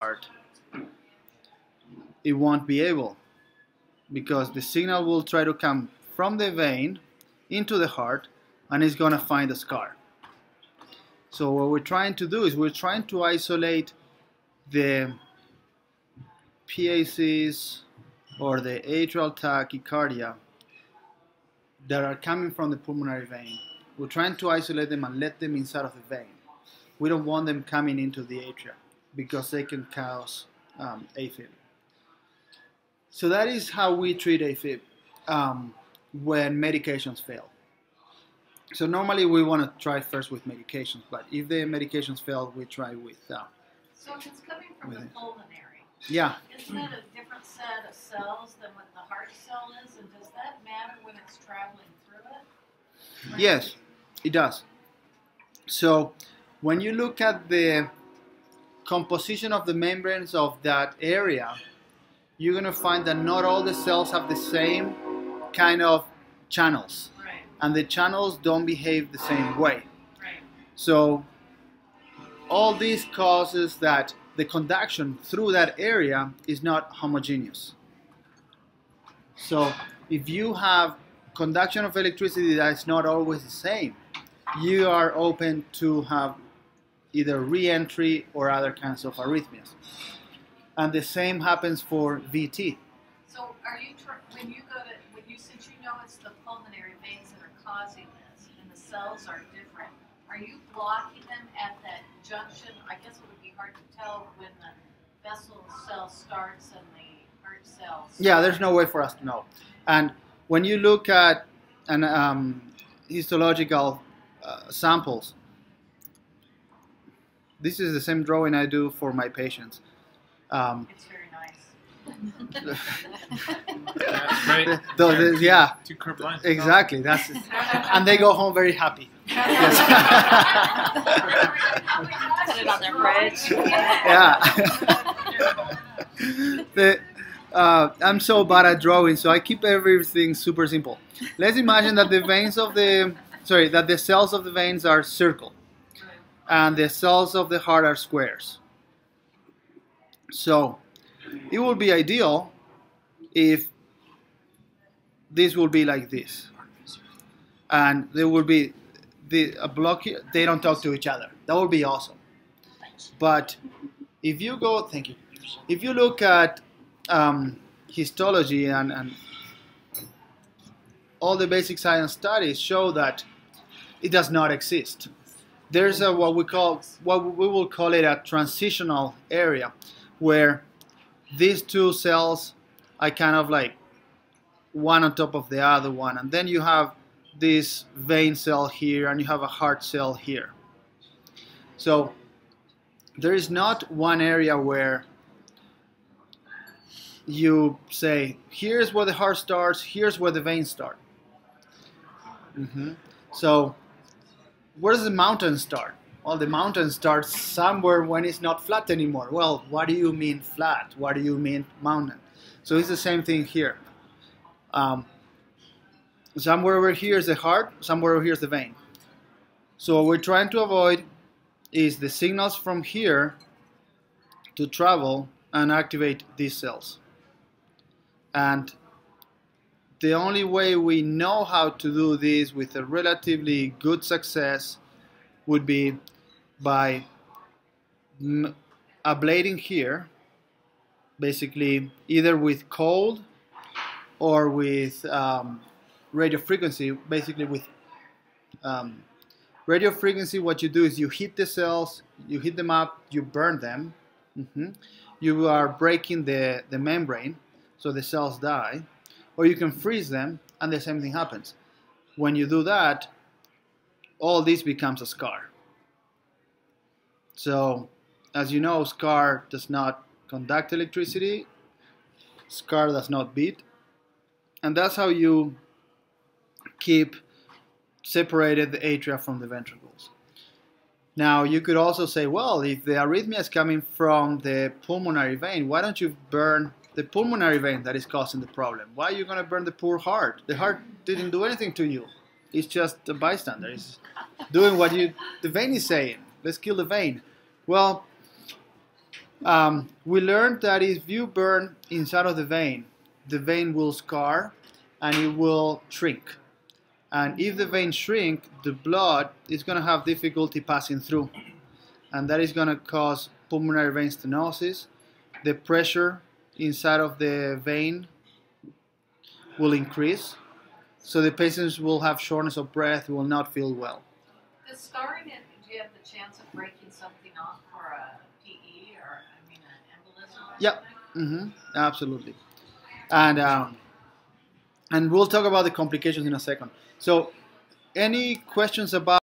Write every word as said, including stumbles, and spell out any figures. heart, it won't be able, because the signal will try to come from the vein into the heart and it's going to find a scar. So what we're trying to do is we're trying to isolate the P A Cs or the atrial tachycardia that are coming from the pulmonary vein. We're trying to isolate them and let them inside of the vein. We don't want them coming into the atria because they can cause um, AFib. So that is how we treat AFib um, when medications fail. So normally we want to try first with medications, but if the medications fail, we try with... Uh, so if it's coming from the pulmonary, yeah. Isn't that a different set of cells than what the heart cell is? And does that matter when it's traveling through it? Right? Yes, it does. So when you look at the composition of the membranes of that area, you're going to find that not all the cells have the same kind of channels. And the channels don't behave the same way. Right. So all this causes that the conduction through that area is not homogeneous. So if you have conduction of electricity that is not always the same, you are open to have either re-entry or other kinds of arrhythmias. And the same happens for V T. So are you, when you go to, when you, since you know it's the pulmonary veins that are causing this, and the cells are different, are you blocking them at that junction? I guess it would be hard to tell when the vessel cell starts and the heart cell starts. Yeah, there's no way for us to know. And when you look at an um, histological uh, samples, this is the same drawing I do for my patients. Um, it's very nice. That's right. the, the, yeah. Two curved lines. Exactly. That's it. And they go home very happy. Yes. Put it on their fridge. Yeah. the, uh, I'm so bad at drawing, so I keep everything super simple. Let's imagine that the veins of the sorry that the cells of the veins are circle, and the cells of the heart are squares. So it would be ideal if this would be like this, and there would be the, a block here. They don't talk to each other. That would be awesome. But if you go, thank you. If you look at um, histology and, and all the basic science studies show that it does not exist. There's a what we call what we will call it a transitional area where these two cells are kind of like one on top of the other one, and then you have this vein cell here and you have a heart cell here. So there is not one area where you say, here's where the heart starts, here's where the veins start. Mm-hmm. So where does the mountain start? Well, the mountain starts somewhere when it's not flat anymore. Well, what do you mean flat? What do you mean mountain? So it's the same thing here. Um, somewhere over here is the heart, somewhere over here is the vein. So what we're trying to avoid is the signals from here to travel and activate these cells. And the only way we know how to do this with a relatively good success would be by m ablating here, basically either with cold or with um, radiofrequency. Basically with um, radiofrequency, what you do is you hit the cells, you hit them up, you burn them. Mm-hmm. You are breaking the, the membrane, so the cells die. Or you can freeze them, and the same thing happens. When you do that, all this becomes a scar. So, as you know, scar does not conduct electricity, scar does not beat, and that's how you keep separated the atria from the ventricles. Now, you could also say, well, if the arrhythmia is coming from the pulmonary vein, why don't you burn the pulmonary vein that is causing the problem? Why are you going to burn the poor heart? The heart didn't do anything to you. It's just a bystander. It's doing what you, the vein is saying. Let's kill the vein. Well, Um, we learned that if you burn inside of the vein, the vein will scar and it will shrink. And if the veins shrink, the blood is going to have difficulty passing through. And that is going to cause pulmonary vein stenosis. The pressure inside of the vein will increase. So the patients will have shortness of breath, will not feel well. Does scarring, do you have the chance of breaking something off for a P E or, I mean, an embolism? Yeah, mm-hmm. Absolutely. And, um, and we'll talk about the complications in a second. So any questions about